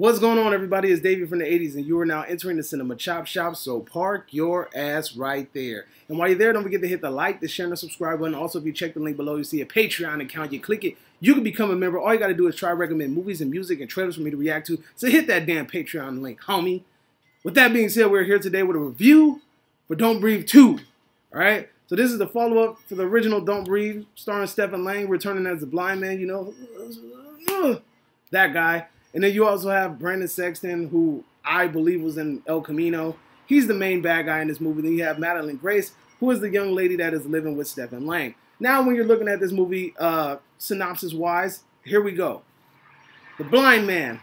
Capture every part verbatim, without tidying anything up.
What's going on, everybody? It's Davey from the eighties, and you are now entering the Cinema Chop Shop, so park your ass right there. And while you're there, don't forget to hit the like, the share, and the subscribe button. Also, if you check the link below, you see a Patreon account. You click it, you can become a member. All you got to do is try to recommend movies and music and trailers for me to react to, so hit that damn Patreon link, homie. With that being said, we're here today with a review for Don't Breathe two, alright? So this is the follow-up for the original Don't Breathe, starring Stephen Lang, returning as the blind man, you know, that guy. And then you also have Brendan Sexton, who I believe was in El Camino. He's the main bad guy in this movie. Then you have Madelyn Grace, who is the young lady that is living with Stephen Lang. Now when you're looking at this movie uh, synopsis-wise, here we go. The blind man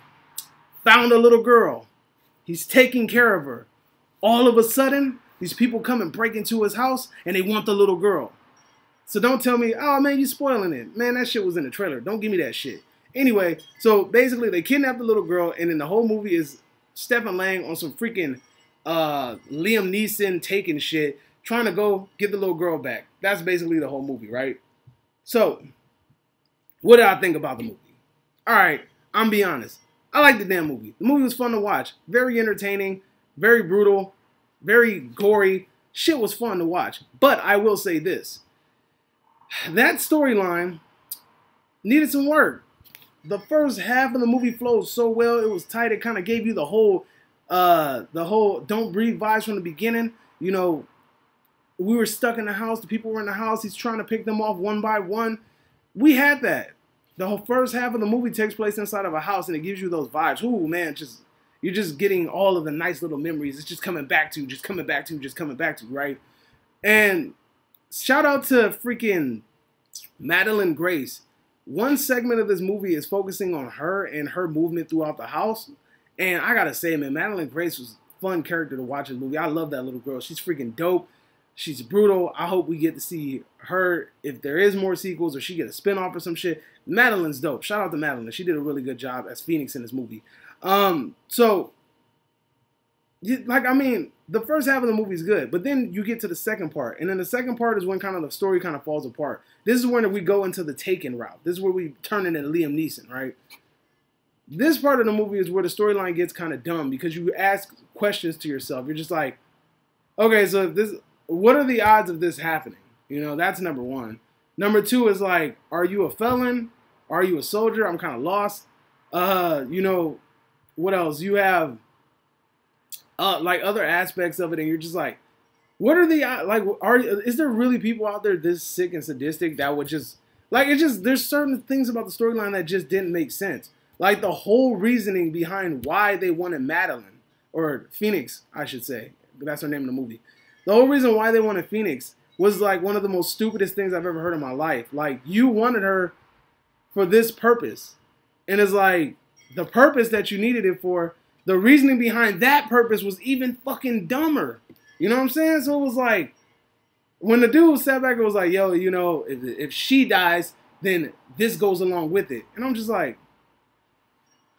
found a little girl. He's taking care of her. All of a sudden, these people come and break into his house, and they want the little girl. So don't tell me, oh, man, you're spoiling it. Man, that shit was in the trailer. Don't give me that shit. Anyway, so basically they kidnap the little girl, and then the whole movie is Stephen Lang on some freaking uh, Liam Neeson taking shit, trying to go get the little girl back. That's basically the whole movie, right? So, what did I think about the movie? Alright, I'm be honest. I like the damn movie. The movie was fun to watch. Very entertaining, very brutal, very gory. Shit was fun to watch. But I will say this. That storyline needed some work. The first half of the movie flowed so well, it was tight, it kind of gave you the whole uh, the whole Don't Breathe vibes from the beginning. You know, we were stuck in the house, the people were in the house, he's trying to pick them off one by one. We had that. The whole first half of the movie takes place inside of a house, and it gives you those vibes. Ooh, man, just you're just getting all of the nice little memories. It's just coming back to you, just coming back to you, just coming back to you, right? And shout out to freaking Madelyn Grace. One segment of this movie is focusing on her and her movement throughout the house. And I gotta say, man, Madelyn Grace was a fun character to watch in the movie. I love that little girl. She's freaking dope. She's brutal. I hope we get to see her if there is more sequels or she get a spinoff or some shit. Madelyn's dope. Shout out to Madelyn. She did a really good job as Phoenix in this movie. Um, so, like, I mean, the first half of the movie is good, but then you get to the second part, and then the second part is when kind of the story kind of falls apart. This is when we go into the Taken route. This is where we turn into Liam Neeson, right? This part of the movie is where the storyline gets kind of dumb because you ask questions to yourself. You're just like, okay, so this, what are the odds of this happening? You know, that's number one. Number two is like, are you a felon? Are you a soldier? I'm kind of lost. Uh, you know, what else? You have Uh, like other aspects of it, and you're just like, what are the like? Are is there really people out there this sick and sadistic that would just like? It's just there's certain things about the storyline that just didn't make sense. Like the whole reasoning behind why they wanted Madelyn or Phoenix, I should say, that's her name in the movie. The whole reason why they wanted Phoenix was like one of the most stupidest things I've ever heard in my life. Like you wanted her for this purpose, and it's like the purpose that you needed it for. The reasoning behind that purpose was even fucking dumber. You know what I'm saying? So it was like, when the dude sat back, it was like, yo, you know, if, if she dies, then this goes along with it. And I'm just like,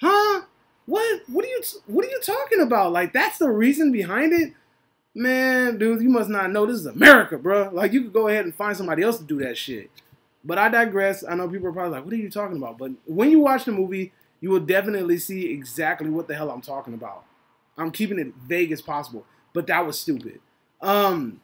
huh? What? What are you, what are you talking about? Like, that's the reason behind it? Man, dude, you must not know. This is America, bro. Like, you could go ahead and find somebody else to do that shit. But I digress. I know people are probably like, what are you talking about? But when you watch the movie, you will definitely see exactly what the hell I'm talking about. I'm keeping it vague as possible, but that was stupid. Um,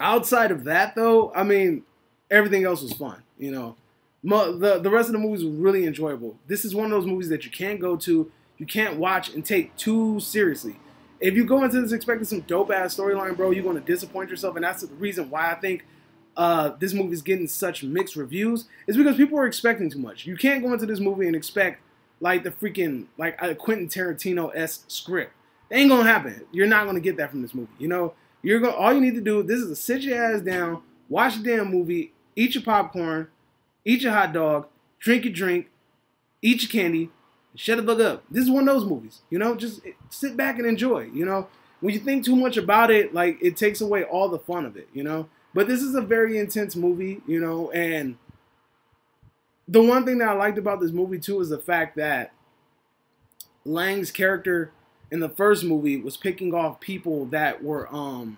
outside of that, though, I mean, everything else was fun. You know, the the rest of the movies was really enjoyable. This is one of those movies that you can't go to, you can't watch and take too seriously. If you go into this expecting some dope ass storyline, bro, you're gonna disappoint yourself, and that's the reason why I think. Uh, this movie's getting such mixed reviews is because people are expecting too much. You can't go into this movie and expect like the freaking like a Quentin Tarantino-esque script. It ain't gonna happen. You're not gonna get that from this movie. You know, you're gonna all you need to do. This is to sit your ass down, watch the damn movie, eat your popcorn, eat your hot dog, drink your drink, eat your candy, and shut the fuck up. This is one of those movies. You know, just sit back and enjoy. You know, when you think too much about it, like it takes away all the fun of it. You know. But this is a very intense movie, you know, and the one thing that I liked about this movie, too, is the fact that Lang's character in the first movie was picking off people that were, um,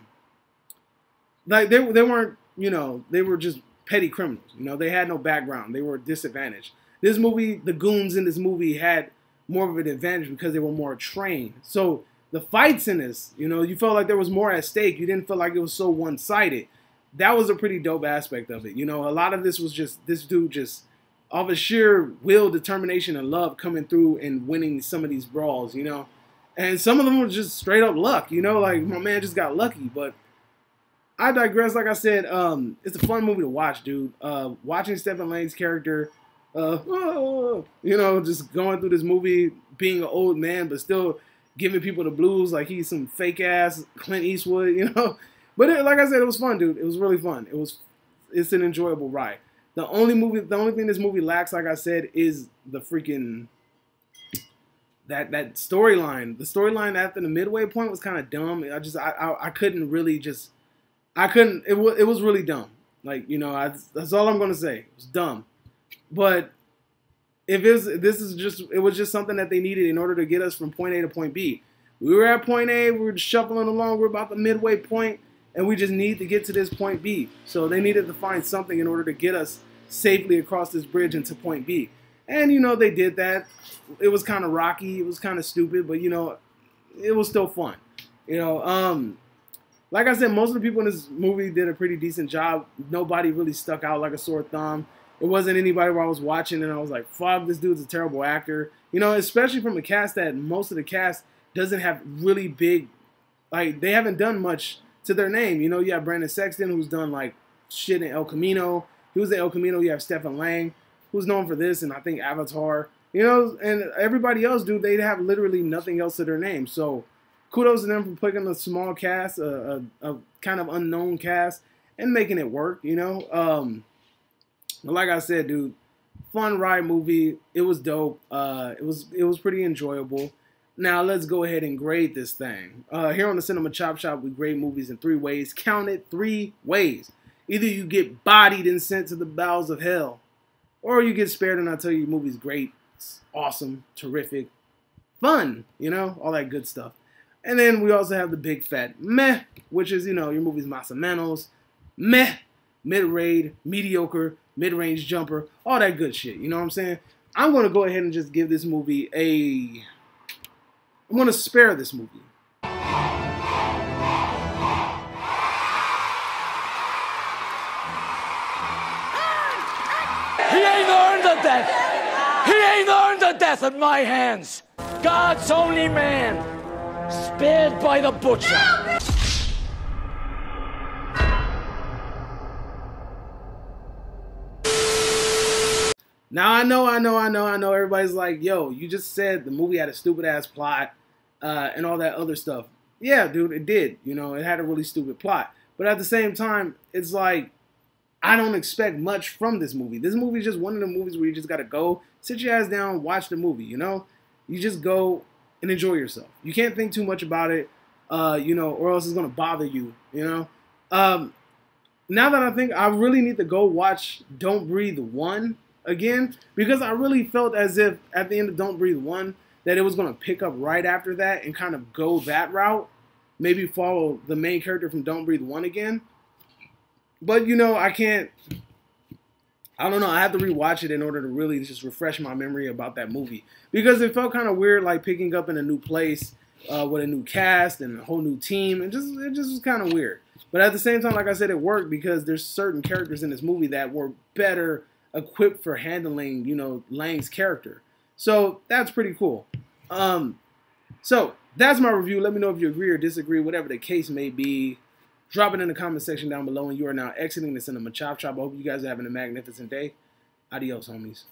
like, they, they weren't, you know, they were just petty criminals, you know, they had no background, they were disadvantaged. This movie, the goons in this movie had more of an advantage because they were more trained. So the fights in this, you know, you felt like there was more at stake. You didn't feel like it was so one-sided. That was a pretty dope aspect of it. You know, a lot of this was just this dude just of a sheer will, determination, and love coming through and winning some of these brawls, you know. And some of them were just straight up luck, you know, like my man just got lucky. But I digress. Like I said, um, it's a fun movie to watch, dude. Uh, watching Stephen Lang's character, uh, you know, just going through this movie, being an old man, but still giving people the blues like he's some fake ass Clint Eastwood, you know. But it, like I said, it was fun, dude. It was really fun. It was, it's an enjoyable ride. The only movie, the only thing this movie lacks, like I said, is the freaking that that storyline. The storyline after the midway point was kind of dumb. I just I, I I couldn't really just I couldn't. It was it was really dumb. Like, you know, I, that's all I'm gonna say. It was dumb. But if it's this is just it was just something that they needed in order to get us from point A to point B. We were at point A. We were shuffling along. We're about the midway point, and we just need to get to this point B. So they needed to find something in order to get us safely across this bridge into point B. And, you know, they did that. It was kind of rocky. It was kind of stupid, but, you know, it was still fun. You know, um, like I said, most of the people in this movie did a pretty decent job. Nobody really stuck out like a sore thumb. It wasn't anybody where I was watching and I was like, fuck, this dude's a terrible actor. You know, especially from a cast that most of the cast doesn't have really big, like, they haven't done much to their name. You know, you have Brendan Sexton, who's done, like, shit in El Camino. He was in El Camino. You have Stephen Lang, who's known for this, and I think Avatar. You know, and everybody else, dude, they have literally nothing else to their name. So kudos to them for picking a small cast, a, a, a kind of unknown cast, and making it work, you know. Um, like I said, dude, fun ride movie. It was dope. Uh, it was it was pretty enjoyable. Now let's go ahead and grade this thing. Uh, here on the Cinema Chop Shop, we grade movies in three ways. Count it, three ways. Either you get bodied and sent to the bowels of hell, or you get spared and I tell you the movie's great, it's awesome, terrific, fun, you know, all that good stuff. And then we also have the big fat meh, which is, you know, your movie's más o menos, meh, mid-range, mediocre, mid-range jumper, all that good shit, you know what I'm saying? I'm going to go ahead and just give this movie a... I'm going to spare this movie. He ain't earned a death at my hands. God's only man, spared by the butcher. No! Now I know, I know, I know, I know. Everybody's like, "Yo, you just said the movie had a stupid ass plot uh, and all that other stuff." Yeah, dude, it did. You know, it had a really stupid plot. But at the same time, it's like, I don't expect much from this movie. This movie is just one of the movies where you just got to go, sit your ass down, watch the movie, you know? You just go and enjoy yourself. You can't think too much about it, uh, you know, or else it's going to bother you, you know? Um, now that I think, I really need to go watch Don't Breathe one again, because I really felt as if at the end of Don't Breathe one that it was going to pick up right after that and kind of go that route, maybe follow the main character from Don't Breathe one again. But, you know, I can't, I don't know, I have to rewatch it in order to really just refresh my memory about that movie. Because it felt kind of weird, like, picking up in a new place uh, with a new cast and a whole new team. And just it just was kind of weird. But at the same time, like I said, it worked because there's certain characters in this movie that were better equipped for handling, you know, Lang's character. So, that's pretty cool. Um, so, that's my review. Let me know if you agree or disagree, whatever the case may be. Drop it in the comment section down below, and you are now exiting the Cinema Chop Shop. I hope you guys are having a magnificent day. Adios, homies.